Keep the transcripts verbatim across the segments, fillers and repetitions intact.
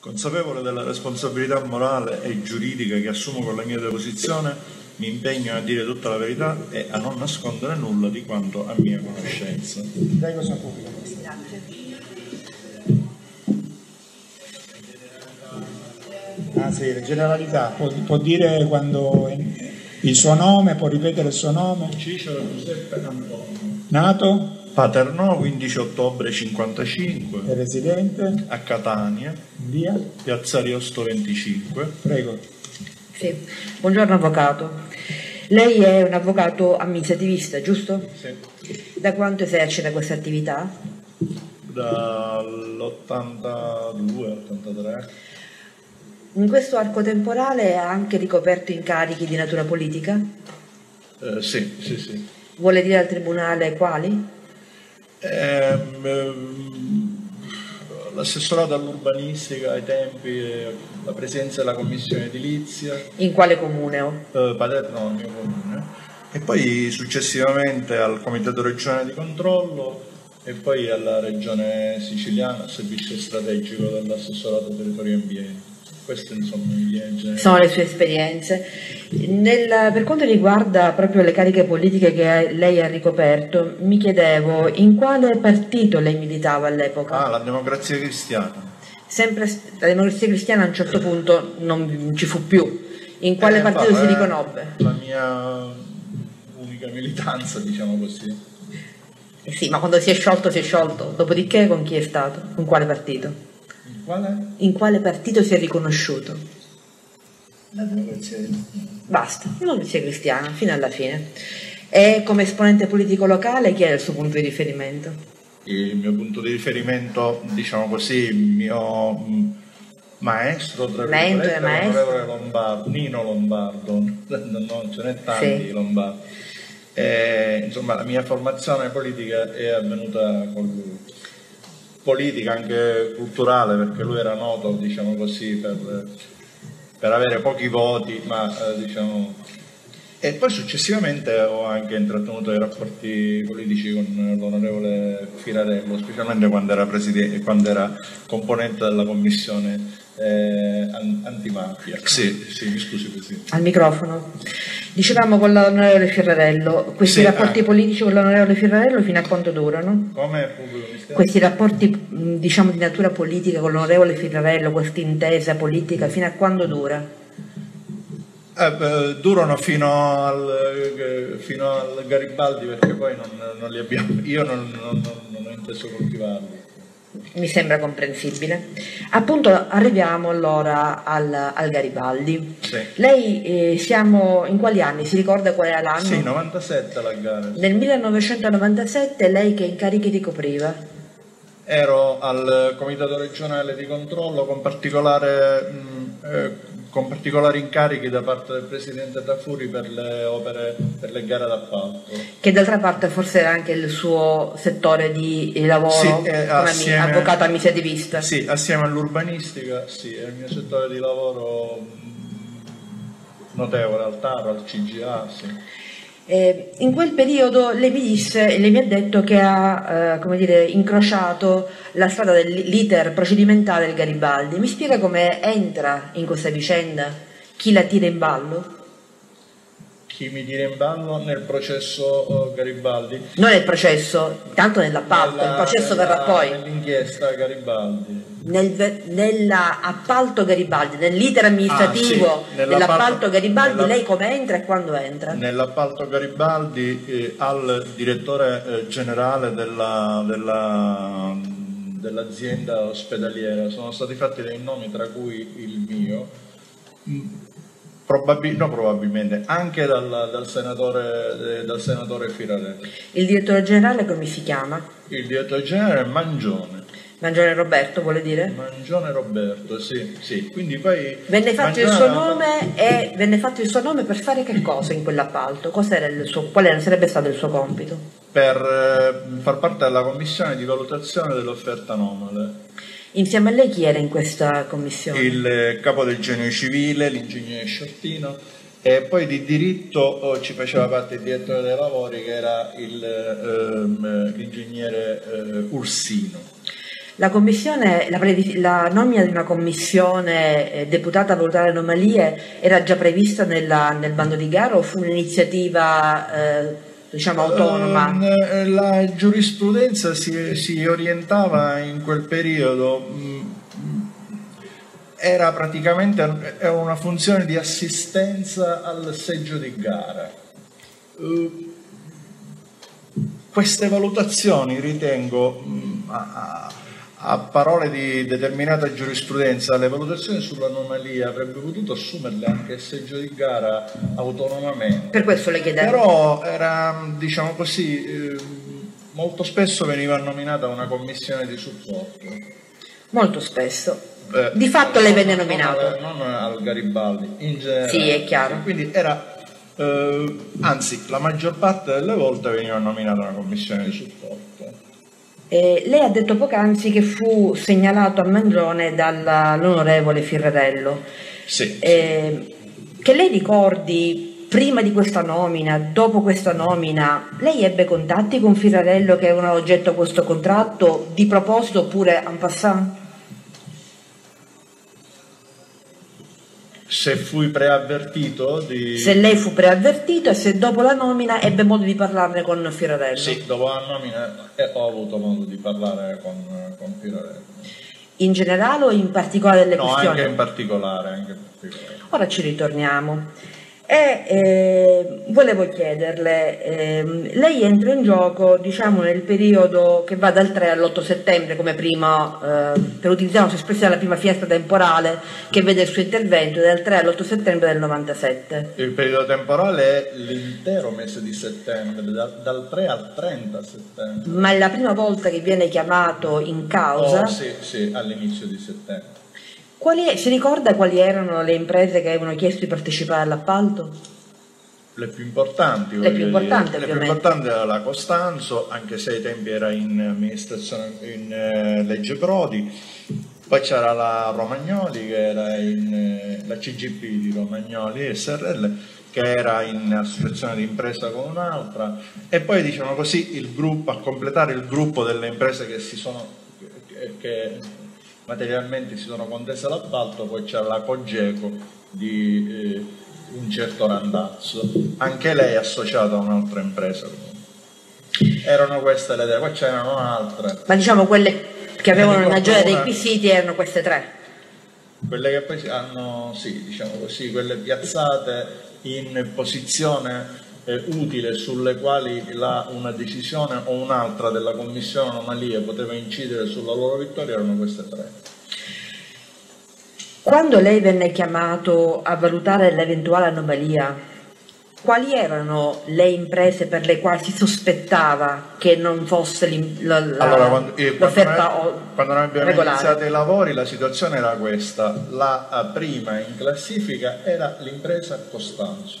Consapevole della responsabilità morale e giuridica che assumo con la mia deposizione, mi impegno a dire tutta la verità e a non nascondere nulla di quanto a mia conoscenza. Prego, San Filippo. Ah sì, generalità, può, può dire quando il suo nome, può ripetere il suo nome. Cicero Giuseppe Antonio. Nato? Paternò, quindici ottobre cinquantacinque, residente a Catania, via Piazza Riosto venticinque. Prego. Sì. Buongiorno avvocato. Lei è un avvocato amministrativista, giusto? Sì. Da quanto esercita questa attività? Dall'ottantadue all'ottantatré. In questo arco temporale ha anche ricoperto incarichi di natura politica? Eh, sì, sì, sì. Vuole dire al tribunale quali? L'assessorato all'urbanistica ai tempi, la presidenza della commissione edilizia. In quale comune? Oh? Eh, Paternò, il mio comune, e poi successivamente al Comitato regionale di controllo e poi alla regione siciliana, al servizio strategico dell'assessorato territorio e ambiente. Queste insomma gli sono le sue esperienze. Nel, per quanto riguarda proprio le cariche politiche che lei ha ricoperto, mi chiedevo in quale partito lei militava all'epoca? Ah, la Democrazia Cristiana. Sempre la Democrazia Cristiana a un certo punto non ci fu più. In quale eh, partito vabbè, si riconobbe? La mia unica militanza, diciamo così. Eh sì, ma quando si è sciolto si è sciolto. Dopodiché con chi è stato? Con quale partito? Quale? In quale partito si è riconosciuto? La Democrazia Cristiana. Basta, la Democrazia Cristiana, fino alla fine. E come esponente politico locale chi era il suo punto di riferimento? Il mio punto di riferimento, diciamo così, il mio maestro, tra virgolette, l'onorevole Lombardo, Nino Lombardo, non ce n'è tanti sì. Lombardo. E, insomma, la mia formazione politica è avvenuta con lui. Politica anche culturale, perché lui era noto, diciamo così, per, per avere pochi voti, ma eh, diciamo. E poi successivamente ho anche intrattenuto i rapporti politici con l'onorevole Filarello, specialmente quando era, quando era componente della commissione eh, antimafia. Sì, sì, mi scusi Presidente. Al microfono. Dicevamo con l'onorevole Ferrarello, questi sì, rapporti ah. politici con l'onorevole Ferrarello fino a quanto durano? Come questi rapporti diciamo di natura politica con l'onorevole Ferrarello, questa intesa politica fino a quando dura? Eh, beh, durano fino al, fino al Garibaldi, perché poi non, non li abbiamo, io non, non, non ho inteso coltivarli. Mi sembra comprensibile. Appunto, arriviamo allora al, al Garibaldi. Sì. Lei eh, siamo in quali anni? Si ricorda qual era l'anno? Sì, novantasette la gara. Nel millenovecentonovantasette lei che incarichi ricopriva? Ero al Comitato regionale di controllo con particolare... Mh, eh, con particolari incarichi da parte del Presidente Tafuri per le opere, per le gare d'appalto. Che d'altra parte forse era anche il suo settore di lavoro, sì, come assieme, avvocato amministrativista. Sì, assieme all'urbanistica, sì, è il mio settore di lavoro notevole, al Taro, al C G A, sì. Eh, in quel periodo lei mi disse, lei mi ha detto che ha eh, come dire, incrociato la strada dell'iter procedimentale del Garibaldi. Mi spiega come entra in questa vicenda? Chi la tira in ballo? Chi mi tira in ballo nel processo Garibaldi? Non nel processo, tanto nell'appalto, il processo nella, verrà poi. Nell'inchiesta Garibaldi. Nel, nell'appalto Garibaldi, nell'iter amministrativo ah, sì. dell'appalto Garibaldi, nella, lei come entra e quando entra? Nell'appalto Garibaldi eh, al direttore eh, generale della, della, dell'azienda ospedaliera sono stati fatti dei nomi, tra cui il mio, probabil, no, probabilmente anche dal, dal, senatore, eh, dal senatore Filarello. Il direttore generale come si chiama? Il direttore generale è Mangione. Mangione Roberto vuole dire? Mangione Roberto, sì, sì. Quindi poi venne fatto, il suo nome e venne fatto il suo nome per fare che cosa in quell'appalto? Qual sarebbe stato il suo compito? Per eh, far parte della commissione di valutazione dell'offerta anomale. Insieme a lei chi era in questa commissione? Il capo del genio civile, l'ingegnere Sciortino, e poi di diritto oh, ci faceva parte il direttore dei lavori che era l'ingegnere ehm, eh, Ursino. La, la, la nomina di una commissione eh, deputata a valutare anomalie era già prevista nella, nel bando di gara o fu un'iniziativa eh, diciamo autonoma? Uh, la giurisprudenza si, si orientava in quel periodo, era praticamente era una funzione di assistenza al seggio di gara. Uh, queste valutazioni ritengo a, a parole di determinata giurisprudenza, le valutazioni sull'anomalia avrebbe potuto assumerle anche il seggio di gara autonomamente, per questo le chiedevo. Però era, diciamo così, eh, molto spesso veniva nominata una commissione di supporto, molto spesso. Eh, di fatto le venne nominata non al Garibaldi in generale, sì, è chiaro. Quindi era eh, anzi la maggior parte delle volte veniva nominata una commissione di supporto. Eh, lei ha detto poc'anzi che fu segnalato a Mangione dall'onorevole Ferrarello. Sì, eh, sì. Che lei ricordi, prima di questa nomina, dopo questa nomina, lei ebbe contatti con Ferrarello che avevano oggetto questo contratto di proposito oppure en passant? Se fui preavvertito di... Se lei fu preavvertito e se dopo la nomina ebbe modo di parlarne con Ferrarello. Sì, dopo la nomina ho avuto modo di parlare con, con Ferrarello. In generale o in particolare delle no, questioni? No, anche in particolare, anche in particolare. Ora ci ritorniamo. E eh, volevo chiederle, eh, lei entra in gioco diciamo nel periodo che va dal tre all'otto settembre come prima, eh, per utilizzare una sua espressione, la prima finestra temporale che vede il suo intervento, dal tre all'otto settembre del novantasette. Il periodo temporale è l'intero mese di settembre, dal, dal tre al trenta settembre. Ma è la prima volta che viene chiamato in causa? Oh, sì, sì, all'inizio di settembre. Quali, si ricorda quali erano le imprese che avevano chiesto di partecipare all'appalto? Le più importanti. Le più importanti, dire. Le più importanti era la Costanzo, anche se ai tempi era in amministrazione in eh, legge Prodi. Poi c'era la Romagnoli, che era in, eh, la C G P di Romagnoli S R L, che era in associazione di impresa con un'altra. E poi, diciamo così, il gruppo, a completare il gruppo delle imprese che si sono... Che, che, materialmente si sono contese l'appalto, poi c'è la Cogeco di eh, un certo Randazzo, anche lei associata a un'altra impresa. Erano queste le idee, poi c'erano altre. Ma diciamo quelle che avevano una maggiore dei requisiti erano queste tre? Quelle che poi hanno, sì, diciamo così, quelle piazzate in posizione eh, utile sulle quali la, una decisione o un'altra della commissione anomalie poteva incidere sulla loro vittoria, erano queste tre. Quando lei venne chiamato a valutare l'eventuale anomalia, quali erano le imprese per le quali si sospettava che non fosse l'offerta? Allora, quando, eh, quando, quando noi abbiamo regolare. iniziato i lavori la situazione era questa: la prima in classifica era l'impresa Costanzo.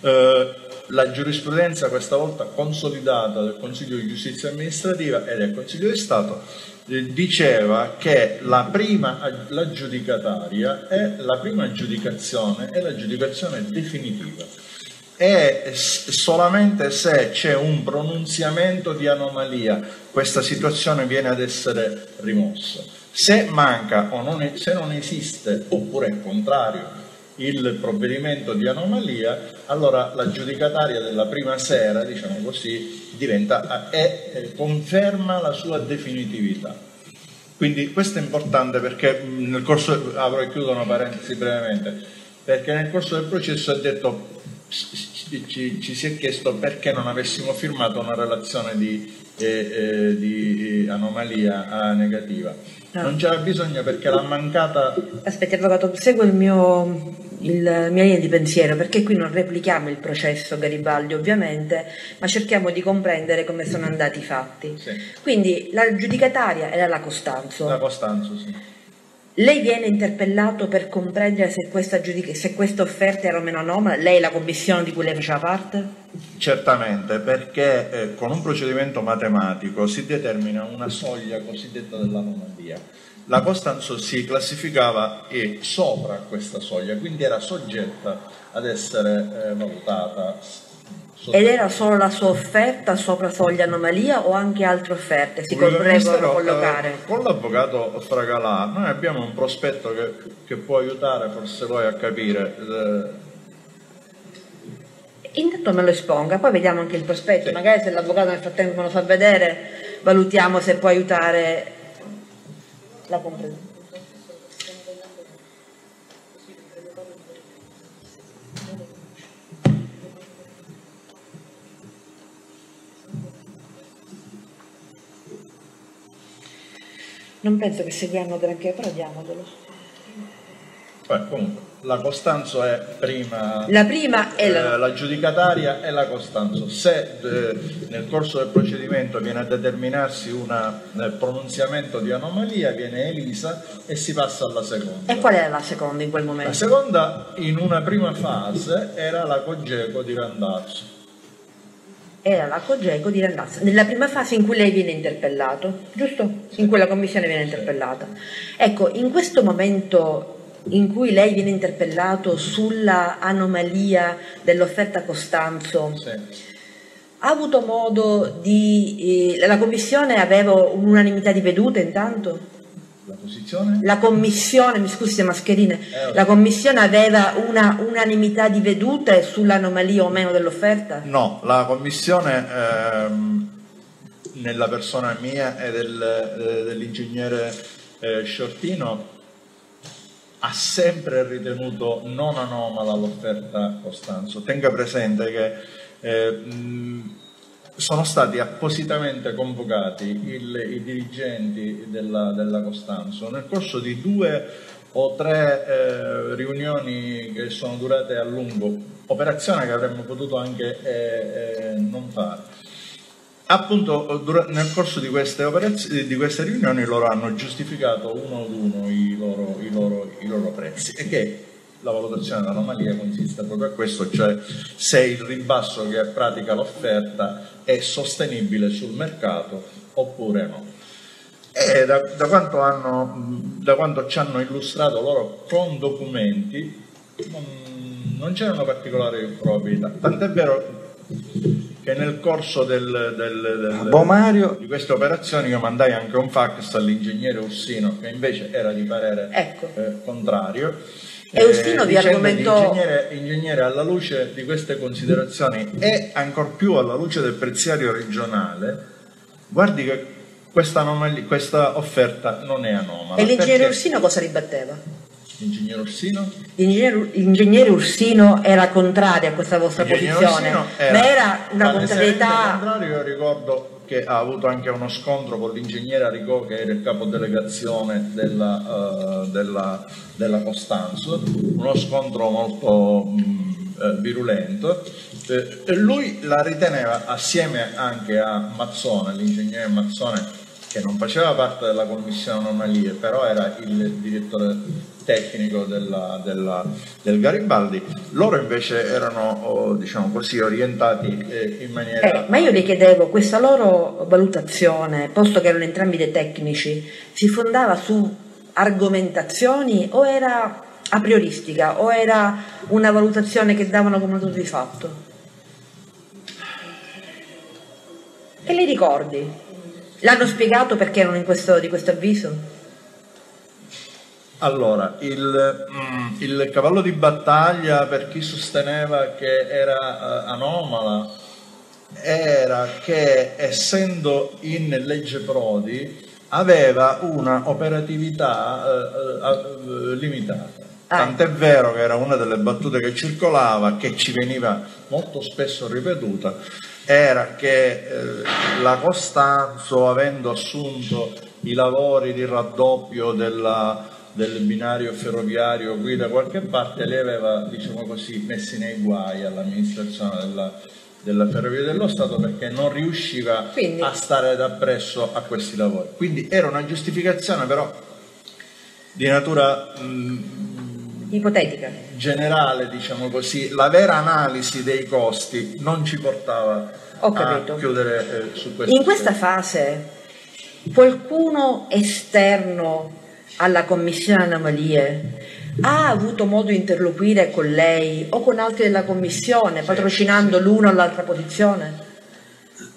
Eh, La giurisprudenza questa volta consolidata del Consiglio di Giustizia Amministrativa e del Consiglio di Stato diceva che la prima aggiudicataria è la prima aggiudicazione è l'aggiudicazione definitiva e solamente se c'è un pronunziamento di anomalia questa situazione viene ad essere rimossa. Se manca o non, se non esiste oppure è contrario il provvedimento di anomalia, allora l'aggiudicataria della prima sera, diciamo così, diventa, è, è, conferma la sua definitività. Quindi questo è importante perché nel corso, avrò chiuso una parentesi brevemente, perché nel corso del processo è detto, ci, ci si è chiesto perché non avessimo firmato una relazione di, eh, eh, di anomalia negativa. Non c'era bisogno perché l'ha mancata... Aspetti, avvocato, seguo il mio, il, la mia linea di pensiero, perché qui non replichiamo il processo Garibaldi ovviamente, ma cerchiamo di comprendere come sono andati i fatti. Sì. Quindi la giudicataria era la Costanzo. La Costanzo, sì. Lei viene interpellato per comprendere se questa, se questa offerta era o meno anomala, lei è la commissione di cui lei faceva parte? Certamente, perché eh, con un procedimento matematico si determina una soglia cosiddetta dell'anomalia. La Costanzo si classificava e sopra questa soglia, quindi era soggetta ad essere eh, valutata Ed era solo la sua offerta sopra foglia anomalia o anche altre offerte si potrebbero collocare? Eh, con l'avvocato Fragalà noi abbiamo un prospetto che, che può aiutare forse voi a capire. Eh. Intanto me lo esponga, poi vediamo anche il prospetto, sì. Magari se l'avvocato nel frattempo me lo fa vedere, valutiamo se può aiutare la comprensione. Non penso che seguiamo granché, però diamogelo. Beh, comunque, la Costanzo è prima... La prima è la... Eh, la giudicataria è la Costanzo. Se eh, nel corso del procedimento viene a determinarsi un eh, pronunziamento di anomalia, viene Elisa e si passa alla seconda. E qual era la seconda in quel momento? La seconda, in una prima fase, era la Cogeco di Randazzo. Era la Cogeco di Randazzo, nella prima fase in cui lei viene interpellato, giusto? In cui la commissione viene interpellata. Ecco, in questo momento in cui lei viene interpellato sulla anomalia dell'offerta Costanzo, sì. Ha avuto modo di... Eh, la commissione aveva un'unanimità di vedute intanto? La posizione? La commissione, mi scusi se mascherine, eh, la commissione aveva una unanimità di vedute sull'anomalia o meno dell'offerta? No, la commissione ehm, nella persona mia e del, eh, dell'ingegnere eh, Sciortino ha sempre ritenuto non anomala l'offerta Costanzo. Tenga presente che eh, mh, sono stati appositamente convocati il, i dirigenti della, della Costanzo nel corso di due o tre eh, riunioni che sono durate a lungo, operazione che avremmo potuto anche eh, eh, non fare. Appunto nel corso di queste, di queste riunioni loro hanno giustificato uno ad uno i loro, i loro, i loro prezzi, e che la valutazione dell'anomalia consiste proprio a questo, cioè se il ribasso che pratica l'offerta è sostenibile sul mercato oppure no. E da, da, quanto hanno, da quanto ci hanno illustrato loro con documenti non, non c'erano particolari probabilità, tant'è vero che nel corso del, del, del, Mario, di queste operazioni io mandai anche un fax all'ingegnere Ursino, che invece era di parere ecco. eh, contrario. E Ursino eh, vi argomentò... Ingegnere, ingegnere, alla luce di queste considerazioni e ancor più alla luce del preziario regionale, guardi che questa, anomalia, questa offerta non è anomala. E l'ingegnere perché... Ursino cosa ribatteva? L'ingegnere Ursino? L'ingegnere Ursino era contrario a questa vostra posizione, era ma era una contrarietà... Contrario, io ricordo che ha avuto anche uno scontro con l'ingegnere Arigò, che era il capodelegazione della, uh, della, della Costanzo, uno scontro molto mh, eh, virulento. Eh, lui la riteneva, assieme anche a Mazzone, l'ingegnere Mazzone, che non faceva parte della commissione anomalie, però era il direttore tecnico della, della, del Garibaldi. Loro invece erano, diciamo così, orientati eh, in maniera... Eh, ma io le chiedevo, questa loro valutazione, posto che erano entrambi dei tecnici, si fondava su argomentazioni o era a prioristica, o era una valutazione che davano come dato di fatto? Che li ricordi? L'hanno spiegato perché erano in questo, di questo avviso? Allora, il, mm, il cavallo di battaglia per chi sosteneva che era uh, anomala era che, essendo in legge Prodi, aveva una operatività uh, uh, limitata. Ah. Tant'è vero che era una delle battute che circolava, che ci veniva molto spesso ripetuta, era che uh, la Costanzo, avendo assunto i lavori di raddoppio della... del binario ferroviario qui da qualche parte, le aveva, diciamo così, messi nei guai all'amministrazione della, della Ferrovia dello Stato, perché non riusciva quindi a stare d'appresso a questi lavori. Quindi era una giustificazione però di natura mh, ipotetica, generale, diciamo così. La vera analisi dei costi non ci portava a chiudere eh, su questo. In questa fase qualcuno esterno alla Commissione Anomalie, ha avuto modo di interloquire con lei o con altri della Commissione, patrocinando sì, sì, l'uno o l'altra posizione?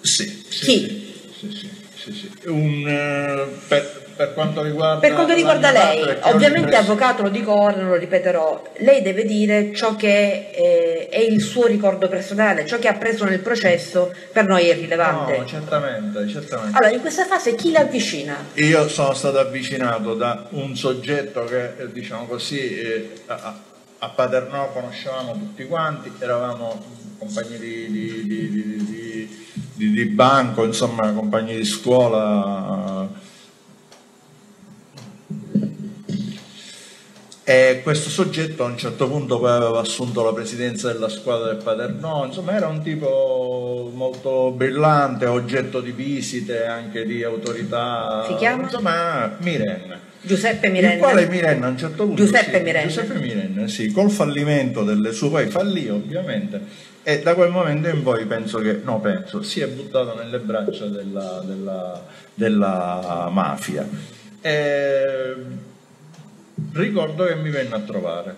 Sì. Sì, chi? Sì, sì, sì, sì. Un, uh, per, per quanto riguarda, per quanto riguarda lei, ovviamente avvocato, lo dico ora, non lo ripeterò, lei deve dire ciò che eh, è il suo ricordo personale, ciò che ha preso nel processo per noi è rilevante. No, certamente, certamente. Allora, in questa fase chi l'avvicina? Io sono stato avvicinato da un soggetto che, diciamo così, eh, a, a Paternò conoscevamo tutti quanti, eravamo compagni di, di, di, di, di, di, di banco, insomma, compagni di scuola. Eh, E questo soggetto a un certo punto poi aveva assunto la presidenza della squadra del Paternò, insomma era un tipo molto brillante, oggetto di visite anche di autorità. Si chiama? Insomma, Mirenna. Giuseppe Mirenna. Il quale Mirenna a un certo punto... Giuseppe sì, Mirenna. Giuseppe Mirenna, sì, col fallimento delle sue, poi fallì ovviamente, e da quel momento in poi penso che, no penso, si è buttato nelle braccia della, della, della mafia. E... ricordo che mi venne a trovare.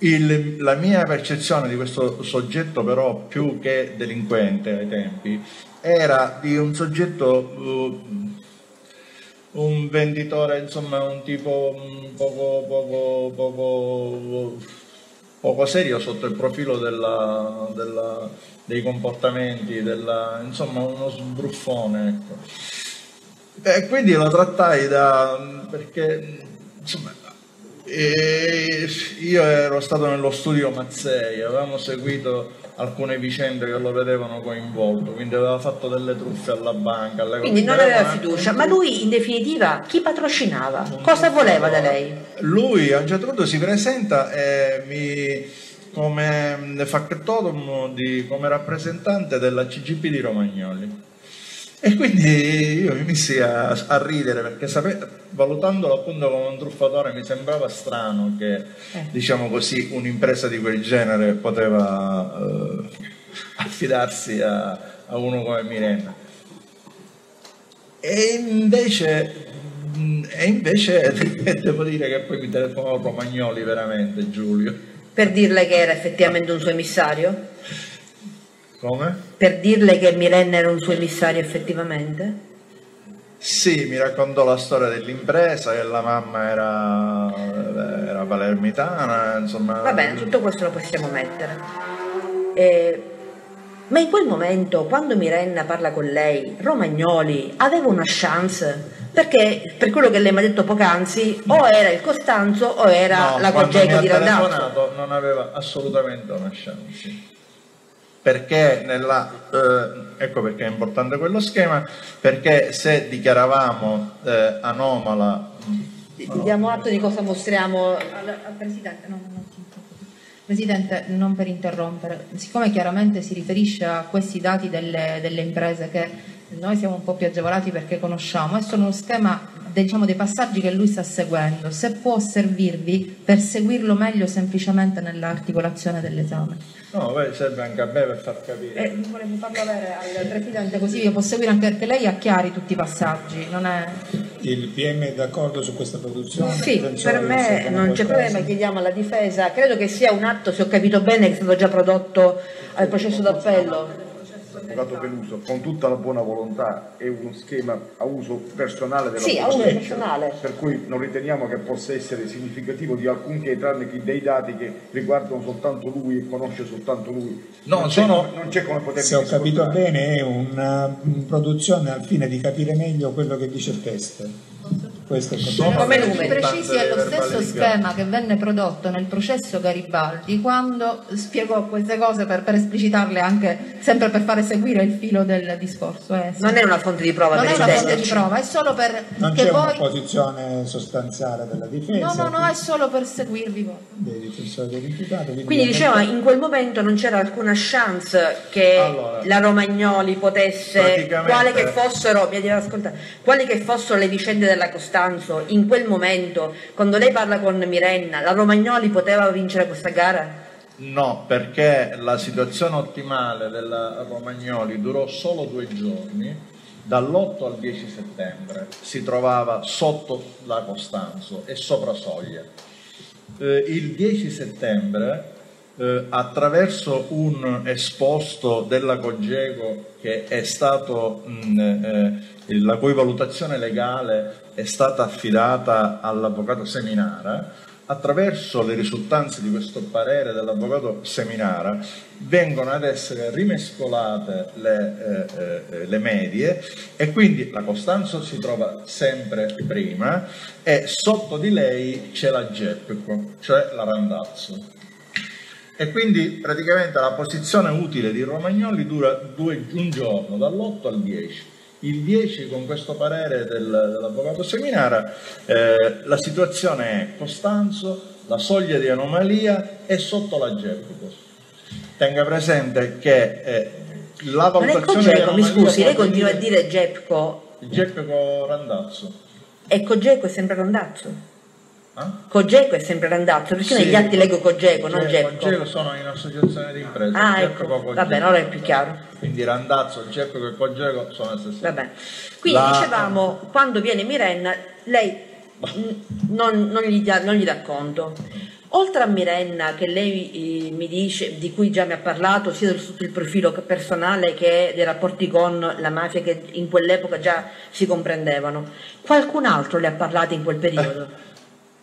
Il, la mia percezione di questo soggetto, però, più che delinquente ai tempi, era di un soggetto, uh, un venditore, insomma, un tipo um, poco, poco, poco, poco serio sotto il profilo della, della, dei comportamenti, della, insomma, uno sbruffone. Ecco. E quindi lo trattai da... perché... insomma, eh, io ero stato nello studio Mazzei, avevamo seguito alcune vicende che lo vedevano coinvolto, quindi aveva fatto delle truffe alla banca. Alle quindi non aveva fiducia, ma lui in definitiva chi patrocinava? Un Cosa voleva da lei? Lui a un certo punto si presenta e mi... come factotum di come rappresentante della C G P di Romagnoli. E quindi io mi missi a, a ridere perché sape, valutandolo appunto come un truffatore mi sembrava strano che eh. diciamo così un'impresa di quel genere poteva eh, affidarsi a, a uno come Mirenna. E invece, e invece devo dire che poi mi telefonò Romagnoli veramente, Giulio. Per dirle che era effettivamente un suo emissario? Come? Per dirle che Mirenna era un suo emissario effettivamente? Sì, mi raccontò la storia dell'impresa, che la mamma era, era palermitana, insomma... Va bene, tutto questo lo possiamo mettere. Eh, ma in quel momento, quando Mirenna parla con lei, Romagnoli aveva una chance? Perché per quello che lei mi ha detto poc'anzi, o era il Costanzo o era no, la Cogeco di Randazzo. Non aveva assolutamente una chance. Perché nella, eh, ecco perché è importante quello schema, perché se dichiaravamo eh, anomala... No. Diamo atto di cosa mostriamo... Presidente, no, no, Presidente, non per interrompere, siccome chiaramente si riferisce a questi dati delle, delle imprese che noi siamo un po' più agevolati perché conosciamo, e sono uno schema, diciamo, dei passaggi che lui sta seguendo, se può servirvi per seguirlo meglio semplicemente nell'articolazione dell'esame. No, beh, serve anche a me per far capire. Eh, volevo farlo avere al Presidente così io posso seguire anche perché lei acchiari tutti i passaggi, non è... Il P M è d'accordo su questa produzione? Sì, per me non c'è problema, chiediamo alla difesa, credo che sia un atto, se ho capito bene, che è stato già prodotto al processo d'appello. L'avvocato Peluso, con tutta la buona volontà, è uno schema a uso personale della sì, a uso personale, per cui non riteniamo che possa essere significativo di alcunché tranne che dei dati che riguardano soltanto lui e conosce soltanto lui. No, non sono, c'è come poter se ho capito portare. Bene, è una produzione al fine di capire meglio quello che dice il testo. Questo come numeri precisi è lo stesso schema che venne prodotto nel processo Garibaldi quando spiegò queste cose per, per esplicitarle anche sempre per fare seguire il filo del discorso. Eh, sì. Non è una fonte di prova, non è una fonte di prova, è solo per non c'è voi... una posizione sostanziale della difesa. No, no, no, è solo per seguirvi voi. Dei quindi quindi diceva in quel momento non c'era alcuna chance che allora, la Romagnoli potesse quali che fossero, mi devo ascoltare, quali che fossero le vicende della Costanza. In quel momento, quando lei parla con Mirenna, la Romagnoli poteva vincere questa gara? No, perché la situazione ottimale della Romagnoli durò solo due giorni dall'otto al dieci settembre si trovava sotto la Costanzo e sopra soglia. Eh, il dieci settembre, eh, attraverso un esposto della Cogeco che è stato, mh, eh, la cui valutazione legale è stata affidata all'avvocato Seminara, attraverso le risultanze di questo parere dell'avvocato Seminara vengono ad essere rimescolate le, eh, eh, le medie, e quindi la Costanzo si trova sempre prima e sotto di lei c'è la GEPCO, cioè la Randazzo, e quindi praticamente la posizione utile di Romagnoli dura due, un giorno, dall'otto al dieci. Il dieci, con questo parere del, dell'avvocato Seminara, eh, la situazione è Costanzo, la soglia di anomalia è sotto la GEPCO. Tenga presente che eh, la valutazione di anomalia... Mi scusi, lei continua a dire GEPCO? GEPCO Randazzo. E Cogeco è sempre Randazzo? Eh? Cogeco è sempre Randazzo, perché sì, negli atti leggo Cogeco, non GEPCO. Cogeco sono in associazione di imprese. Ah, ecco, va bene, ora è più chiaro. Quindi Randazzo, GEPCO e Cogeco sono la stessa. Vabbè. Quindi la... dicevamo, quando viene Mirenna, lei non, non, gli dà, non gli dà conto. Oltre a Mirenna, che lei eh, mi dice, di cui già mi ha parlato, sia sotto il profilo personale che dei rapporti con la mafia, che in quell'epoca già si comprendevano, qualcun altro le ha parlato in quel periodo? Eh.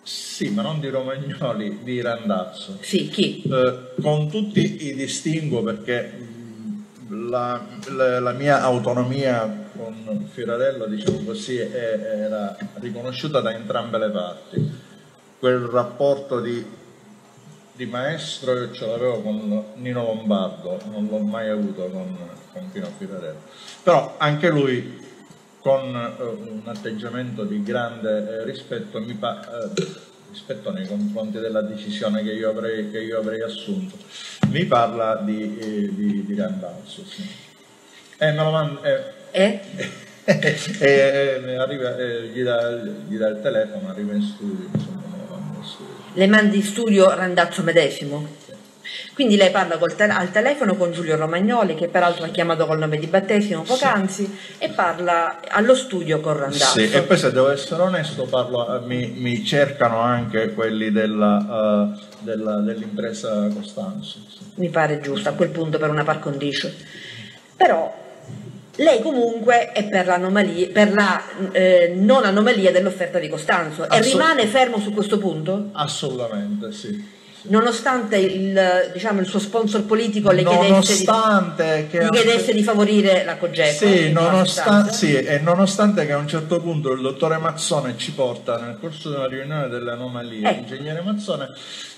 Sì, ma non di Romagnoli, di Randazzo. Sì, chi? Eh, con tutti i distinguo, perché la, la, la mia autonomia con Filarello, diciamo così, è, era riconosciuta da entrambe le parti. Quel rapporto di, di maestro io ce l'avevo con Nino Lombardo, non l'ho mai avuto con, con Pino Filarello. Però anche lui, con un atteggiamento di grande eh, rispetto, mi pa eh, rispetto nei confronti della decisione che io avrei, che io avrei assunto, mi parla di, eh, di, di Randazzo. Sì. Eh, me lo manda, eh, eh? eh, eh, eh, arriva, eh, gli dà, gli dà il telefono, arriva in studio, insomma, me lo manda in studio. Le mandi in studio Randazzo medesimo? Quindi lei parla col te al telefono con Giulio Romagnoli, che peraltro ha chiamato col nome di battesimo poc'anzi, sì, e parla allo studio con Randazzo. Sì, e poi, se devo essere onesto, parlo, mi, mi cercano anche quelli dell'impresa uh, dell Costanzo. Sì. Mi pare giusto a quel punto per una par condicio. Però lei comunque è per, per la eh, non anomalia dell'offerta di Costanzo. Assolut- e rimane fermo su questo punto? Assolutamente, sì. Nonostante il, diciamo, il suo sponsor politico le chiedesse di, che, gli chiedesse di favorire la Cogeco, sì, nonostan sì, e nonostante che a un certo punto il dottore Mazzone ci porta, nel corso di una riunione delle anomalie, eh. l'ingegnere Mazzone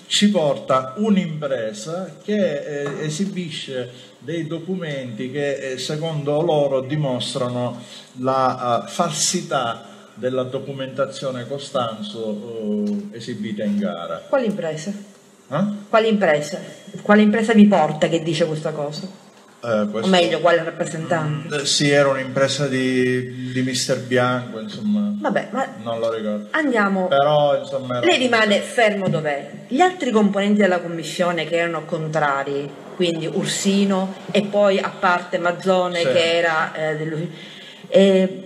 ci porta un'impresa che eh, esibisce dei documenti che eh, secondo loro dimostrano la uh, falsità della documentazione Costanzo uh, esibita in gara. Quale impresa? Eh? Quale impresa? Quale impresa vi porta che dice questa cosa? Eh, questo... O meglio, quale rappresentante? Mm, sì, era un'impresa di, di mister Bianco, insomma. Vabbè, ma non lo ricordo. Andiamo. Però, insomma, era... Lei rimane fermo dov'è. Gli altri componenti della commissione che erano contrari, quindi Ursino e poi a parte Mazzone, sì, che era eh, dello... eh,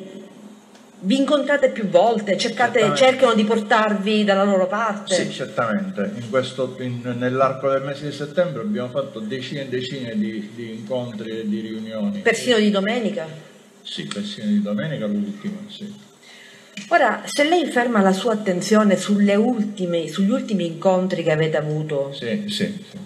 vi incontrate più volte, cercate, cercano di portarvi dalla loro parte? Sì, certamente. Nell'arco del mese di settembre abbiamo fatto decine e decine di, di incontri e di riunioni. Persino di domenica? Sì, persino di domenica, l'ultima, sì. Ora, se lei ferma la sua attenzione sulle ultime, sugli ultimi incontri che avete avuto... Sì, sì, sì.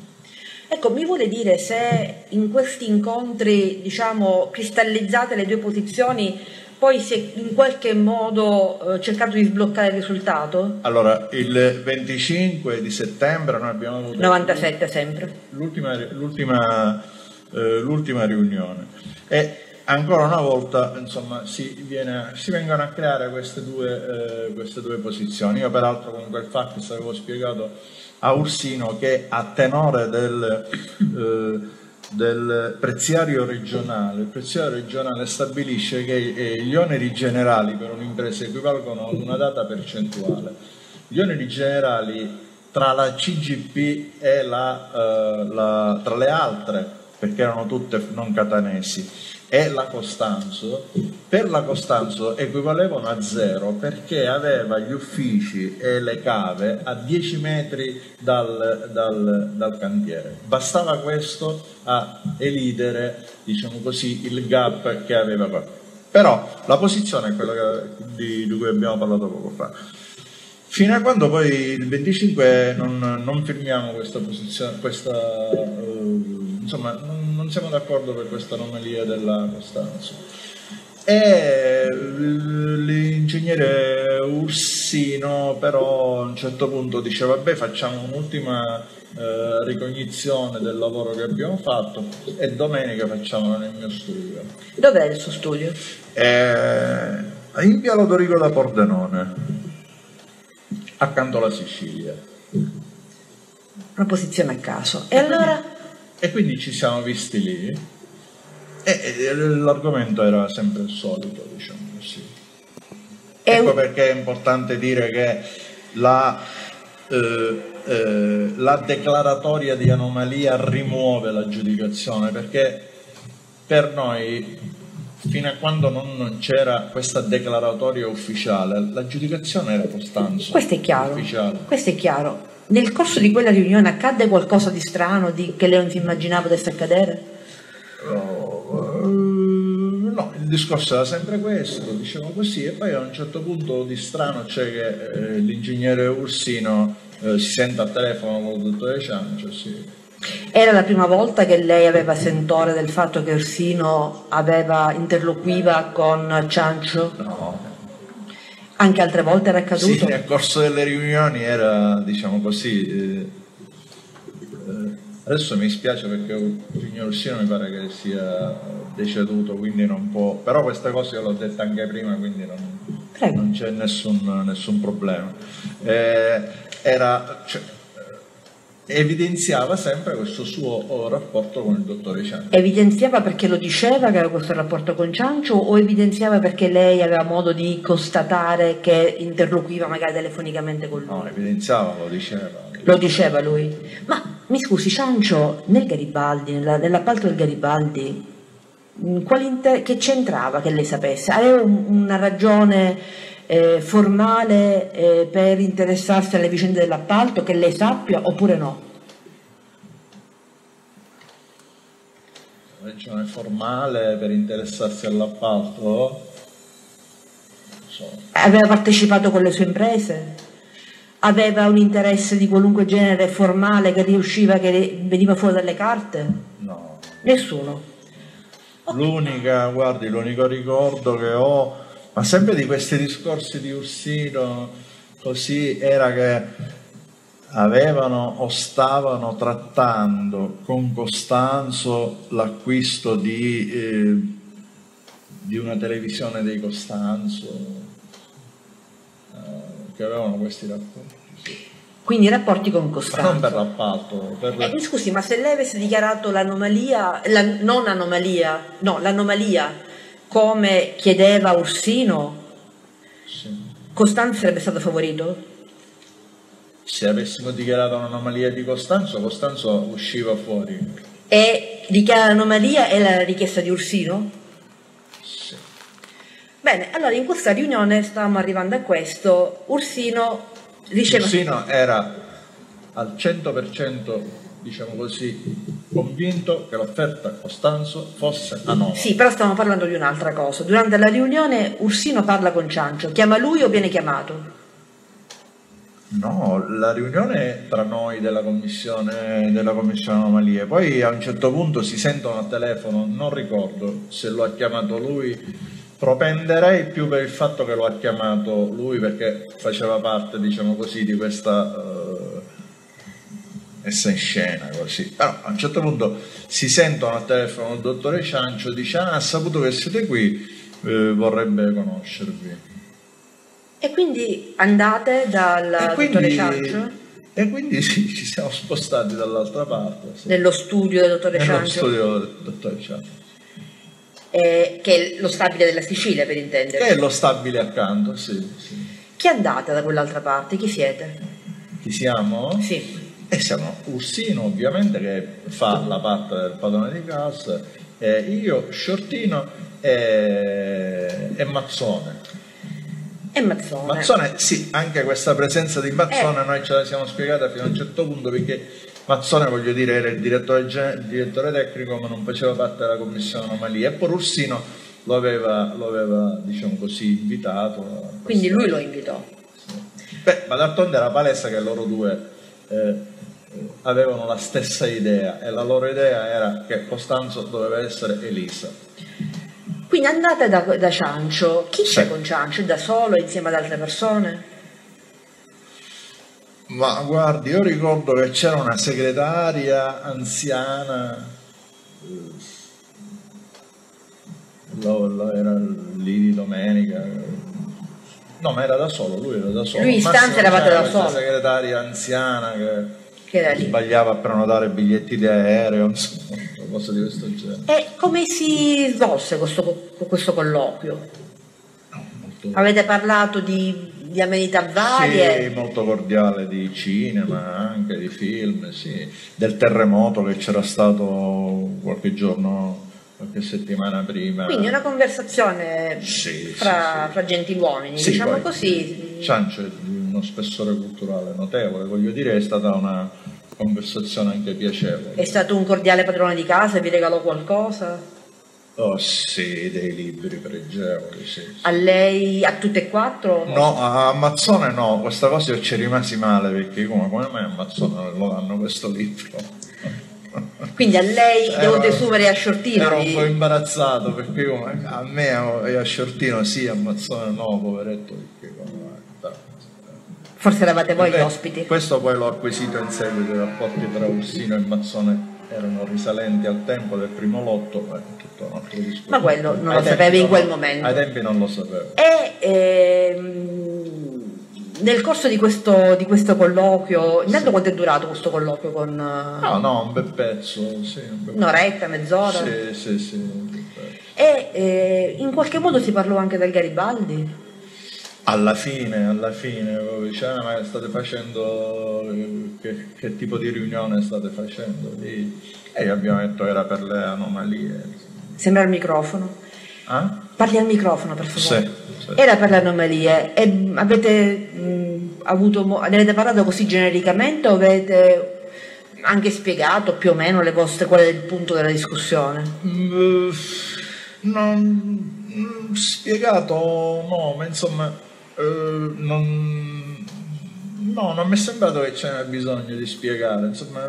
Ecco, mi vuole dire se in questi incontri, diciamo, cristallizzate le due posizioni... Poi si è in qualche modo eh, cercato di sbloccare il risultato? Allora, il venticinque di settembre noi abbiamo avuto... novantasette sempre. L'ultima eh, riunione. E ancora una volta, insomma, si, viene, si vengono a creare queste due, eh, queste due posizioni. Io peraltro con quel fax avevo spiegato a Ursino che a tenore del... Eh, del preziario regionale, il preziario regionale stabilisce che gli oneri generali per un'impresa equivalgono ad una data percentuale. Gli oneri generali tra la C G P e la, eh, la, tra le altre, perché erano tutte non catanesi, e la Costanzo, per la Costanzo equivalevano a zero perché aveva gli uffici e le cave a dieci metri dal, dal, dal cantiere. Bastava questo a elidere, diciamo così, il gap che aveva qua. Però la posizione è quella di, di cui abbiamo parlato poco fa. Fino a quando poi il venticinque non, non firmiamo questa posizione, questa, uh, insomma, non, non siamo d'accordo per questa anomalia della Costanzo. E l'ingegnere Ursino però a un certo punto dice vabbè, facciamo un'ultima eh, ricognizione del lavoro che abbiamo fatto e domenica facciamolo nel mio studio. Dov'è il suo studio? Eh, in via Odorico da Pordenone, accanto alla Sicilia. Una posizione a caso. E, e allora... Quindi... E quindi ci siamo visti lì e l'argomento era sempre il solito, diciamo così. E... Ecco perché è importante dire che la, eh, eh, la declaratoria di anomalia rimuove l'aggiudicazione, perché per noi, fino a quando non, non c'era questa declaratoria ufficiale, l'aggiudicazione era Costanzo. Questo è chiaro. Ufficiale. Questo è chiaro. Nel corso di quella riunione accadde qualcosa di strano di, che lei non si immaginava potesse accadere? Oh, eh, no, il discorso era sempre questo, diciamo così, e poi a un certo punto di strano c'è che eh, l'ingegnere Ursino eh, si sente al telefono con il dottore Ciancio. Sì. Era la prima volta che lei aveva sentore del fatto che Ursino aveva, interloquiva con Ciancio? No. Anche altre volte era accaduto? Sì, nel corso delle riunioni era, diciamo così, eh, eh, adesso mi spiace perché il signor Ursino mi pare che sia deceduto, quindi non può, però queste cose l'ho dette anche prima, quindi non, non c'è nessun, nessun problema. Eh, era, cioè, evidenziava sempre questo suo rapporto con il dottore Ciancio. Evidenziava perché lo diceva che aveva questo rapporto con Ciancio, o evidenziava perché lei aveva modo di constatare che interloquiva magari telefonicamente con lui? No, evidenziava, lo diceva. Lo diceva lui. Ma mi scusi, Ciancio nel Garibaldi, nell'appalto del Garibaldi, che c'entrava che lei sapesse? Aveva una ragione... Eh, formale eh, per interessarsi alle vicende dell'appalto che lei sappia oppure no? La ragione formale per interessarsi all'appalto? Non so. Aveva partecipato con le sue imprese? Aveva un interesse di qualunque genere formale che riusciva, che veniva fuori dalle carte? No. Nessuno? Okay. L'unica, guardi, l'unico ricordo che ho, ma sempre di questi discorsi di Ursino, così, era che avevano o stavano trattando con Costanzo l'acquisto di, eh, di una televisione dei Costanzo, eh, che avevano questi rapporti. Sì. Quindi i rapporti con Costanzo. Ma non per l'appalto. Per... Eh, mi scusi, ma se lei avesse dichiarato l'anomalia, la, non anomalia, no, l'anomalia, come chiedeva Ursino, sì, Costanzo sarebbe stato favorito? Se avessimo dichiarato un'anomalia di Costanzo, Costanzo usciva fuori. E dichiarare l'anomalia è la richiesta di Ursino? Sì. Bene, allora in questa riunione stavamo arrivando a questo. Ursino diceva... Ursino era al cento per cento, diciamo così, convinto che l'offerta a Costanzo fosse anonima. Sì, però stiamo parlando di un'altra cosa. Durante la riunione Ursino parla con Ciancio, chiama lui o viene chiamato? No, la riunione tra noi della commissione, della commissione anomalie, poi a un certo punto si sentono al telefono, non ricordo se lo ha chiamato lui, propenderei più per il fatto che lo ha chiamato lui perché faceva parte, diciamo così, di questa... Uh, messa in scena così, però a un certo punto si sentono al telefono il dottore Ciancio, dice ah, ha saputo che siete qui, eh, vorrebbe conoscervi, e quindi andate dal e quindi, dottore Ciancio, e quindi sì, ci siamo spostati dall'altra parte, sì, nello studio del dottore Ciancio, nello studio del dottore Ciancio, eh, che è lo stabile della Sicilia, per intendere, che è lo stabile accanto, sì, sì. Chi andate da quell'altra parte? Chi siete? Chi siamo? Sì. E siamo Ursino, ovviamente, che fa la parte del padrone di casa, eh, io, Sciortino e, e Mazzone. E Mazzone. Mazzone, sì, anche questa presenza di Mazzone eh. noi ce la siamo spiegata fino a un certo punto, perché Mazzone, voglio dire, era il direttore, il direttore tecnico, ma non faceva parte della commissione anomalia, e poi Ursino lo aveva, lo aveva diciamo così, invitato. Quindi lui lo invitò. Sì. Beh, ma d'altronde era palese che loro due eh, avevano la stessa idea, e la loro idea era che Costanzo doveva essere Elisa. Quindi andate da, da Ciancio. Chi c'è sì. con Ciancio? Da solo, insieme ad altre persone? Ma guardi, io ricordo che c'era una segretaria anziana, era lì di domenica, no, ma era da solo, lui era da solo. Lui in stanza eravate da solo. Una segretaria anziana che, che era lì. Sbagliava a prenotare biglietti di aereo, insomma, una cosa di questo genere. E come si svolse questo, questo colloquio? No, molto... Avete parlato di... di amenità varie? Sì, molto cordiale, di cinema, anche di film, sì, del terremoto che c'era stato qualche giorno, qualche settimana prima. Quindi una conversazione sì, fra, sì, sì. fra gentiluomini, sì, diciamo poi, così. Ciancio è di uno spessore culturale notevole, voglio dire, è stata una conversazione anche piacevole. È stato un cordiale padrone di casa, vi regalò qualcosa? Oh sì, dei libri pregevoli, sì, sì. A lei, a tutte e quattro? No, no, a Mazzone no, questa cosa io ci rimasi male, perché come, come mai a Mazzone lo danno questo libro? Quindi a lei, eh, devo desumere, a Sciortino? Ero un po' imbarazzato, perché come, a me e a Sciortino sì, a Mazzone no, poveretto, perché come... Forse eravate voi gli ospiti. Questo poi l'ho acquisito in seguito, i rapporti tra Ursino e Mazzone erano risalenti al tempo del primo lotto, ma tutto un altro discorso. Ma quello non lo sapevi in quel momento. Ai tempi non lo sapevo. E ehm, nel corso di questo, di questo colloquio, intanto sì. quanto è durato questo colloquio? Con... No, no, un bel pezzo, sì, un'oretta, mezz'ora. Sì, sì, sì. Un bel pezzo. E eh, in qualche modo si parlò anche del Garibaldi? Alla fine, alla fine, diceva, ma state facendo, che, che tipo di riunione state facendo? E abbiamo detto era per le anomalie. Sembra il microfono. Eh? Parli al microfono, per favore. Sì, sì. Era per le anomalie. E avete mh, avuto, ne avete parlato così genericamente, o avete anche spiegato più o meno le vostre, qual è il punto della discussione? Mm, non spiegato, no, ma insomma... Uh, non... no, non mi è sembrato che ce n'è bisogno di spiegare, insomma,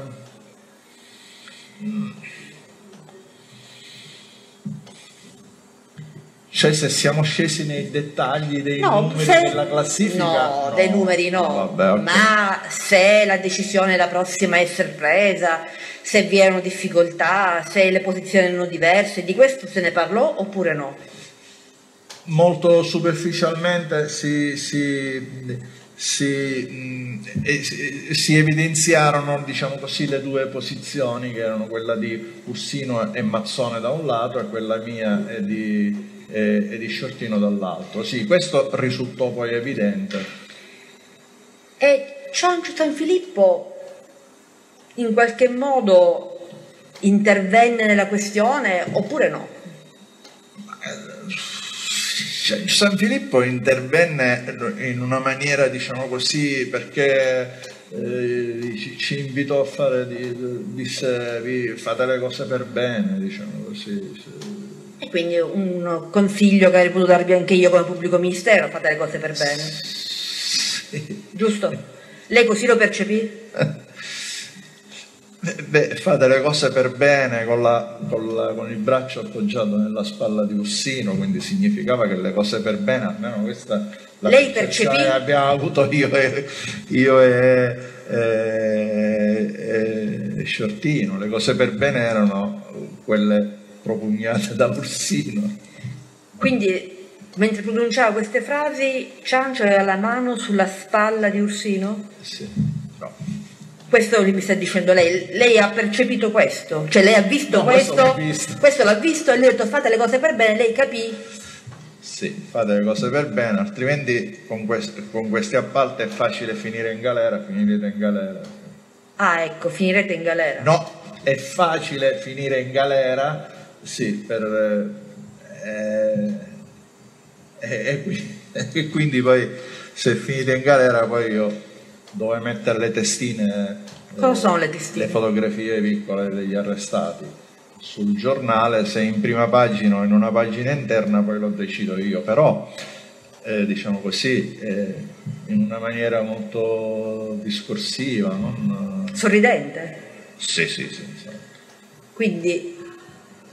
cioè se siamo scesi nei dettagli dei no, numeri se... della classifica no, no, dei numeri no, vabbè, okay. Ma se la decisione è la prossima a essere presa, se vi erano difficoltà, se le posizioni erano diverse, di questo se ne parlò oppure no? Molto superficialmente si, si, si, si evidenziarono, diciamo così, le due posizioni, che erano quella di Ursino e Mazzone da un lato e quella mia e di, e, e di Sciortino dall'altro. Sì, questo risultò poi evidente. E Ciancio San Filippo in qualche modo intervenne nella questione oppure no? San Filippo intervenne in una maniera, diciamo così, perché eh, ci, ci invitò a fare, disse, vi fate le cose per bene, diciamo così. E quindi un consiglio che avrei potuto darvi anche io come pubblico ministero, fate le cose per bene. Sì. Giusto? Lei così lo percepì? Beh, fate le cose per bene con, la, con, la, con il braccio appoggiato nella spalla di Ursino, quindi significava che le cose per bene, almeno questa la lei percepì... abbiamo avuto io e, io e, e, e Sciortino, le cose per bene erano quelle propugnate da Ursino. Quindi, mentre pronunciava queste frasi, Ciancio aveva la mano sulla spalla di Ursino? Sì, no. Questo mi sta dicendo lei, lei ha percepito questo, cioè lei ha visto no, questo, questo l'ha visto e lui ha detto fate le cose per bene, lei capì? Sì, fate le cose per bene, altrimenti con, quest con questi appalti è facile finire in galera, finirete in galera. Ah ecco, finirete in galera. No, è facile finire in galera Sì, per, eh, eh, eh, e quindi poi se è finita in galera poi io dovevo mettere le testine, cosa eh, sono le testine? Le fotografie piccole degli arrestati sul giornale, se in prima pagina o in una pagina interna poi lo decido io, però eh, diciamo così, eh, in una maniera molto discorsiva, non... Sorridente? Sì, sì, sì, sì. Quindi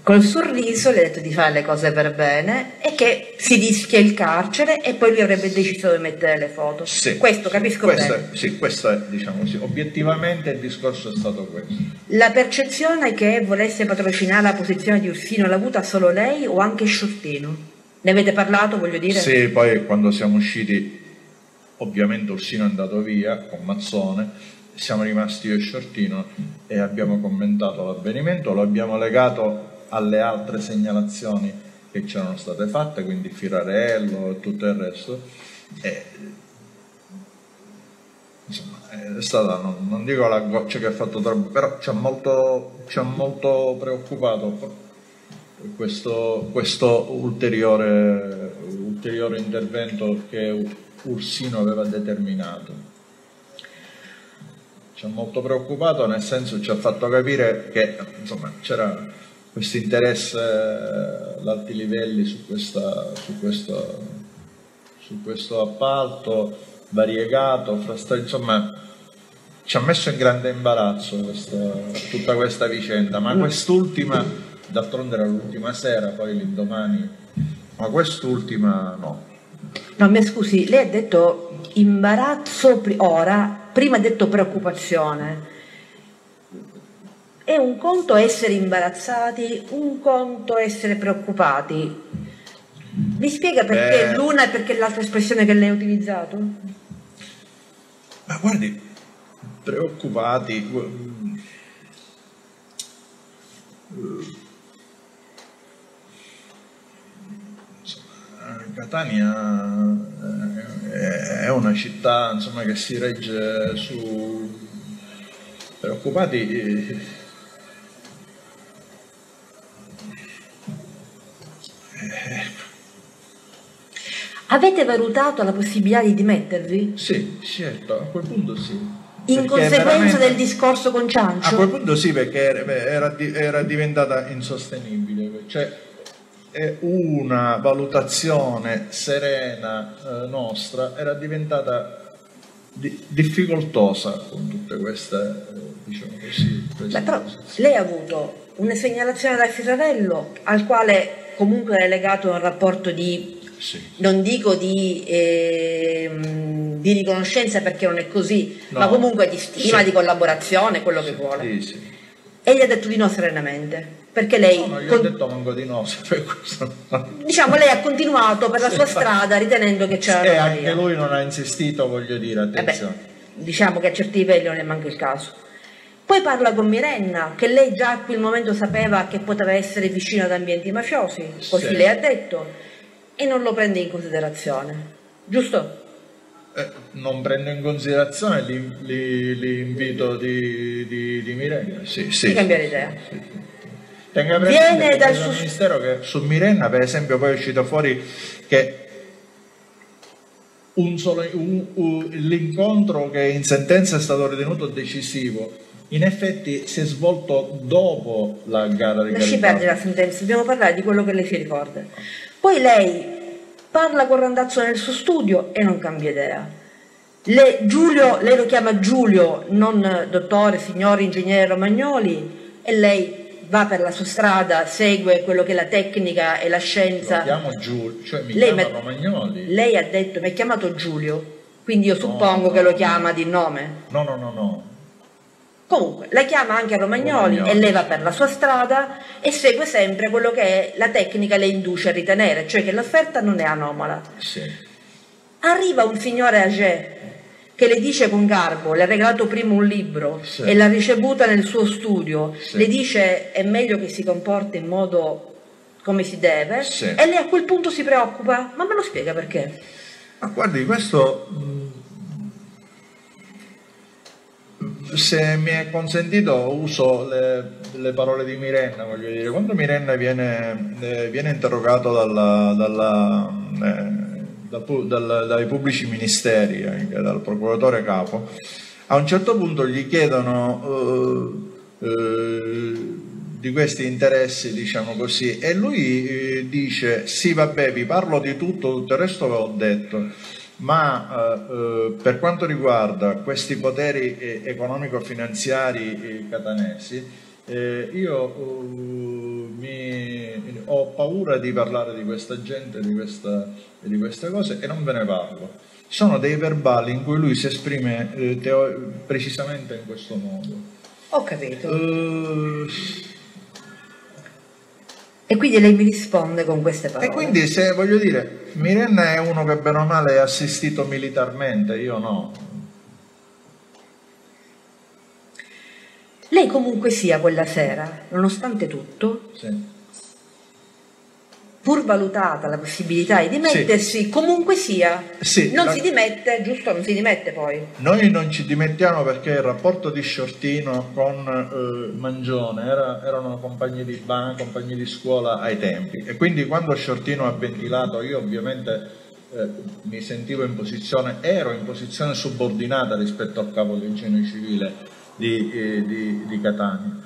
col sorriso le ha detto di fare le cose per bene e che si rischia il carcere, e poi lui avrebbe deciso di mettere le foto. Sì, questo capisco questa, bene. Sì, questo è, diciamo così, obiettivamente il discorso è stato questo. La percezione che volesse patrocinare la posizione di Ursino l'ha avuta solo lei o anche Sciortino? Ne avete parlato, voglio dire? Sì, poi quando siamo usciti, ovviamente Ursino è andato via con Mazzone, siamo rimasti io e Sciortino e abbiamo commentato l'avvenimento, lo abbiamo legato alle altre segnalazioni che c'erano state fatte, quindi Filarello e tutto il resto, e, insomma, è stata, non, non dico la goccia che ha fatto troppo, però ci ha molto, ci ha molto preoccupato questo, questo ulteriore, ulteriore intervento che Ursino aveva determinato. Ci ha molto preoccupato, nel senso ci ha fatto capire che c'era questo interesse ad alti livelli su, questa, su, questo, su questo appalto variegato, fra, insomma ci ha messo in grande imbarazzo questa, tutta questa vicenda, ma quest'ultima, d'altronde era l'ultima sera, poi l'indomani, ma quest'ultima no. No, mi scusi, lei ha detto imbarazzo ora, prima ha detto preoccupazione. È un conto essere imbarazzati, un conto essere preoccupati. Mi spiega perché l'una e perché l'altra espressione che lei ha utilizzato? Ma guardi, preoccupati, Catania è una città, insomma, che si regge su preoccupati. Avete valutato la possibilità di dimettervi? Sì, certo, a quel punto sì. In conseguenza del discorso con Ciancio? A quel punto sì, perché era, era diventata insostenibile. Cioè, è una valutazione serena eh, nostra era diventata di, difficoltosa con tutte queste, eh, diciamo così. Queste. Beh, però lei ha avuto una segnalazione da Ferrarello, al quale comunque è legato a un rapporto di, sì, non dico di, eh, di riconoscenza perché non è così, no, ma comunque di stima, sì, di collaborazione, quello sì, che vuole. Sì, sì. E gli ha detto di no serenamente. Perché lei... No, no, io con... ho detto manco di no, per questo. Diciamo, lei ha continuato per la sì, sua strada ritenendo che c'era... E anche via. Lui non ha insistito, voglio dire, attenzione. Eh beh, diciamo che a certi livelli non è manco il caso. Poi parla con Mirenna, che lei già a quel momento sapeva che poteva essere vicino ad ambienti mafiosi, così sì, lei ha detto, e non lo prende in considerazione, giusto? Eh, non prendo in considerazione l'invito di, di, di Mirenna, sì, sì, di cambiare idea. Sì, sì, sì. Tenga presente dal suo... ministero che su Mirenna, per esempio, poi è uscito fuori che l'incontro che in sentenza è stato ritenuto decisivo in effetti si è svolto dopo la gara di Garibaldi. Lasci perdere la sentenza, dobbiamo parlare di quello che lei si ricorda. Poi lei parla con Randazzo nel suo studio e non cambia idea. Le, Giulio, lei lo chiama Giulio, non dottore, signore, ingegnere Romagnoli, e lei va per la sua strada, segue quello che è la tecnica e la scienza. Lo chiamo Giulio, cioè mi lei chiama Romagnoli. Lei ha detto, mi ha chiamato Giulio, quindi io no, suppongo no, che lo chiama no, di nome. No, no, no, no. Comunque, la chiama anche Romagnoli, Romagnoli e leva per la sua strada e segue sempre quello che è la tecnica le induce a ritenere, cioè che l'offerta non è anomala. Sì. Arriva un signore agé che le dice con garbo, le ha regalato prima un libro, sì, e l'ha ricevuta nel suo studio, sì, le dice è meglio che si comporti in modo come si deve, sì, e lei a quel punto si preoccupa, ma me lo spiega perché? Ma guardi, questo... se mi è consentito uso le, le parole di Mirenna, voglio dire, quando Mirenna viene, eh, viene interrogato dalla, dalla, eh, dal, dal, dai pubblici ministeri, anche dal procuratore capo, a un certo punto gli chiedono eh, eh, di questi interessi, diciamo così, e lui eh, dice sì vabbè vi parlo di tutto, tutto il resto ve l'ho detto, ma eh, per quanto riguarda questi poteri eh, economico-finanziari eh, catanesi eh, io eh, mi, ho paura di parlare di questa gente, di, questa, di queste cose, e non ve ne parlo. Sono dei verbali in cui lui si esprime eh, teo- precisamente in questo modo. Ho capito. Uh, E quindi lei mi risponde con queste parole. E quindi, se voglio dire, Mirenna è uno che bene o male è assistito militarmente, io no. Lei comunque sia quella sera, nonostante tutto, sì, pur valutata la possibilità di dimettersi, sì, comunque sia, sì, non la... si dimette, giusto? Non si dimette poi. Noi non ci dimettiamo perché il rapporto di Sciortino con eh, Mangione era, erano compagni di banca, compagni di scuola ai tempi, e quindi quando Sciortino ha ventilato, io ovviamente eh, mi sentivo in posizione, ero in posizione subordinata rispetto al capo del genio civile di, eh, di, di Catania.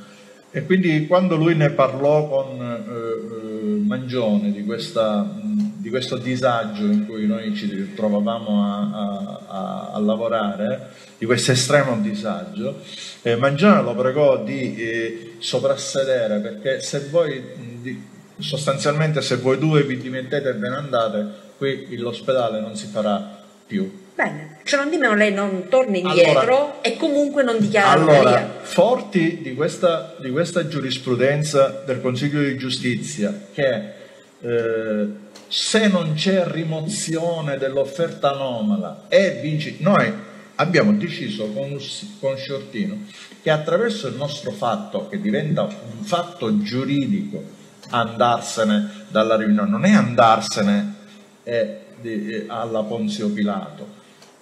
E quindi quando lui ne parlò con eh, eh, Mangione di, questa, di questo disagio in cui noi ci trovavamo a, a, a lavorare, di questo estremo disagio, eh, Mangione lo pregò di eh, soprassedere, perché se voi, di, sostanzialmente se voi due vi dimettete e ve ne andate, qui l'ospedale non si farà più. Bene, cioè non dimeno lei non torna indietro, allora, e comunque non dichiara. Allora, forti di questa, di questa giurisprudenza del Consiglio di Giustizia, che eh, se non c'è rimozione dell'offerta anomala e vinci, noi abbiamo deciso con, con Sciortino che attraverso il nostro fatto, che diventa un fatto giuridico, andarsene dalla riunione, non è andarsene eh, di, eh, alla Ponzio Pilato.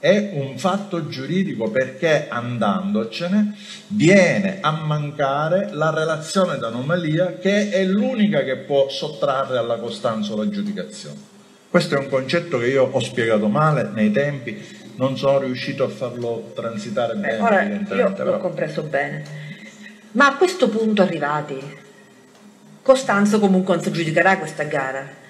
È un fatto giuridico, perché andandocene viene a mancare la relazione d'anomalia, che è l'unica che può sottrarre alla Costanzo l'aggiudicazione. Questo è un concetto che io ho spiegato male nei tempi, non sono riuscito a farlo transitare bene. Beh, ora evidentemente, io l'ho compreso bene. Ma a questo punto arrivati, Costanzo comunque non si giudicherà questa gara.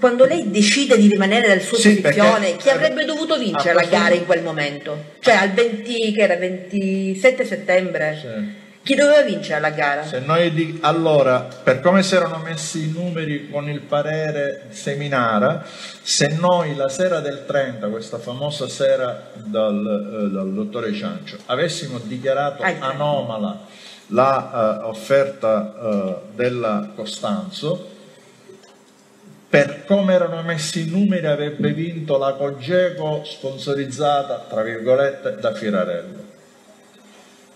Quando lei decide di rimanere nella sua sì, posizione, perché, chi avrebbe dovuto vincere la gara in quel momento? Cioè al venti, che era ventisette settembre, sì, chi doveva vincere la gara? Se noi di, allora, per come si erano messi i numeri con il parere Seminara, se noi la sera del trenta, questa famosa sera dal, eh, dal dottore Ciancio, avessimo dichiarato ah, anomala la eh, offerta eh, della Costanzo, per come erano messi i numeri avrebbe vinto la Cogeco sponsorizzata, tra virgolette, da Filarello.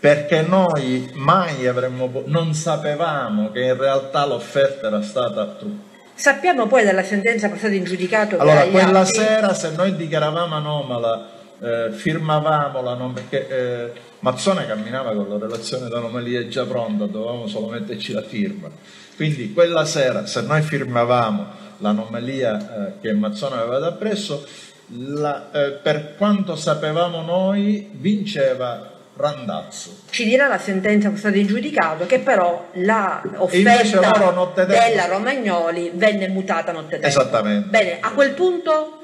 Perché noi mai avremmo, non sapevamo che in realtà l'offerta era stata truccata. Sappiamo poi dalla sentenza passata in giudicato. Allora, quella altri... sera se noi dichiaravamo anomala, eh, firmavamola, non perché... Eh, Mazzone camminava con la relazione d'anomalia già pronta, dovevamo solo metterci la firma. Quindi quella sera, se noi firmavamo l'anomalia eh, che Mazzone aveva da presso, la, eh, per quanto sapevamo noi, vinceva Randazzo. Ci dirà la sentenza che è stata giudicata, che però la offerta della Romagnoli venne mutata nottetempo. Esattamente. Bene, a quel punto...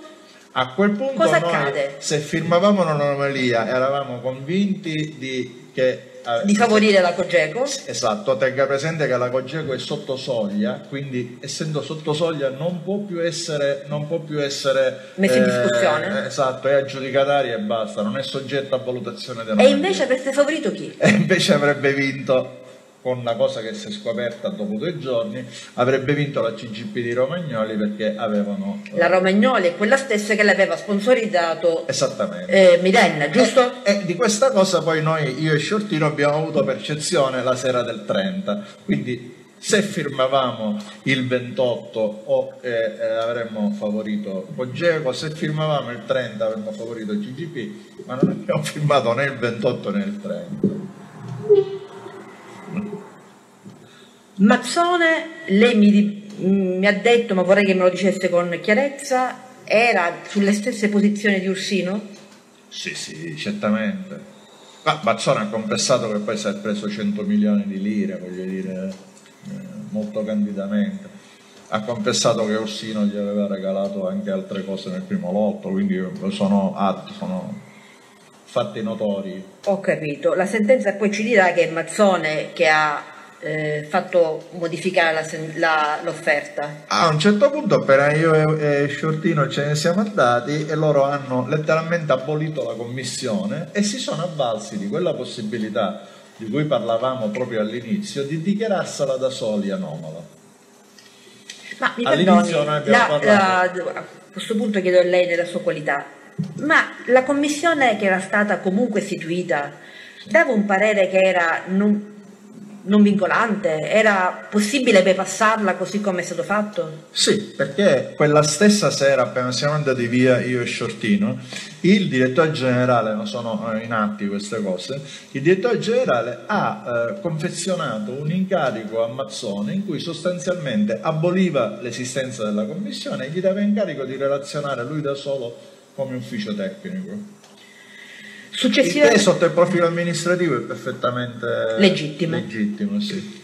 A quel punto cosa noi, accade? Se firmavamo l'anomalia, eravamo convinti di, che, eh, di favorire la Cogeco. Esatto, tenga presente che la Cogeco è sotto soglia, quindi essendo sotto soglia non può più essere, non può più essere messa eh, in discussione. Esatto, è aggiudicataria e basta, non è soggetta a valutazione della. E invece avrebbe favorito chi? E invece avrebbe vinto, con la cosa che si è scoperta dopo due giorni, avrebbe vinto la C G P di Romagnoli, perché avevano... La Romagnoli è quella stessa che l'aveva sponsorizzato. Esattamente. Eh, Mirenna, giusto? E, e di questa cosa poi noi, io e Sciortino, abbiamo avuto percezione la sera del trenta, quindi Se firmavamo il ventotto o, eh, eh, avremmo favorito Cogeco, se firmavamo il trenta avremmo favorito il C G P, ma non abbiamo firmato né il ventotto né il trenta. Mazzone, lei mi, mi ha detto, ma vorrei che me lo dicesse con chiarezza, era sulle stesse posizioni di Ursino? Sì, sì, certamente. Ma Mazzone ha confessato che poi si è preso cento milioni di lire, voglio dire... molto candidamente ha confessato che Ursino gli aveva regalato anche altre cose nel primo lotto, quindi sono atti, sono fatti notori. Ho capito, la sentenza poi ci dirà che è Mazzone che ha eh, fatto modificare l'offerta. A un certo punto, appena io e, e Sciortino ce ne siamo andati, e loro hanno letteralmente abolito la commissione e si sono avvalsi di quella possibilità di cui parlavamo proprio all'inizio, di dichiararsela da soli anomala. Ma mi perdoni, la, la, a questo punto chiedo a lei nella sua qualità, ma la commissione che era stata comunque istituita, sì, dava un parere che era non, non vincolante? Era possibile bypassarla così come è stato fatto? Sì, perché quella stessa sera, appena siamo andati via io e Sciortino, il direttore generale, non sono in atti queste cose, il direttore generale ha eh, confezionato un incarico a Mazzone in cui sostanzialmente aboliva l'esistenza della commissione e gli dava incarico di relazionare lui da solo come ufficio tecnico. Successivamente... Il sotto il profilo amministrativo è perfettamente legittimo. legittimo sì.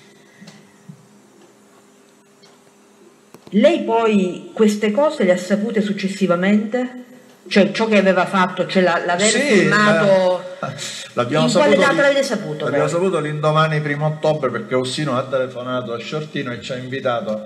Lei poi queste cose le ha sapute successivamente? Cioè ciò che aveva fatto, cioè l'aver firmato, sì, l'abbiamo saputo, saputo l'indomani primo ottobre, perché Ursino ha telefonato a Sciortino e ci ha invitato,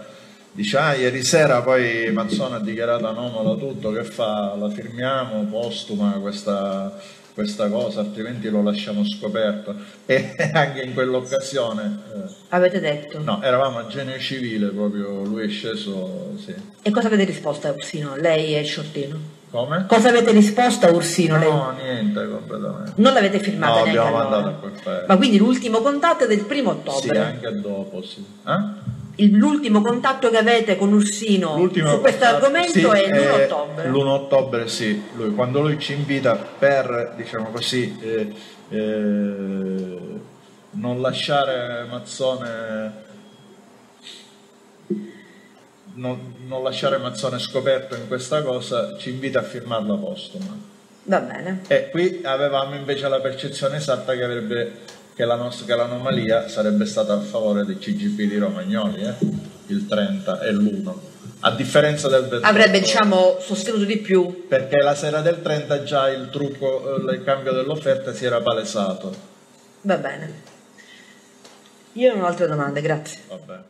dice ah ieri sera poi Mazzone ha dichiarato anomala tutto, che fa? La firmiamo postuma questa, questa cosa, altrimenti lo lasciamo scoperto. E anche in quell'occasione eh, avete detto? No, eravamo a genio civile proprio, lui è sceso, sì. E cosa avete risposto a Ursino, lei e Sciortino? Come? Cosa avete risposto a Ursino? No, lei? Niente, completamente. Non l'avete firmato? No, abbiamo mandato a quel paese. Ma quindi l'ultimo contatto è del primo ottobre? Sì, anche dopo, sì. Eh? L'ultimo contatto che avete con Ursino su questo argomento, sì, è l'primo ottobre? L'primo ottobre, sì. Lui, quando lui ci invita per, diciamo così, eh, eh, non lasciare Mazzone... Non, non lasciare Mazzone scoperto in questa cosa, ci invita a firmarla postuma. Va bene. E qui avevamo invece la percezione esatta che, avrebbe, che, la nostra, che l'anomalia sarebbe stata a favore del C G P di Romagnoli, eh? il trenta e l'uno, a differenza del ventotto. Avrebbe, diciamo, sostenuto di più. Perché la sera del trenta già il trucco, il cambio dell'offerta si era palesato. Va bene. Io non ho altre domande, grazie. Va bene.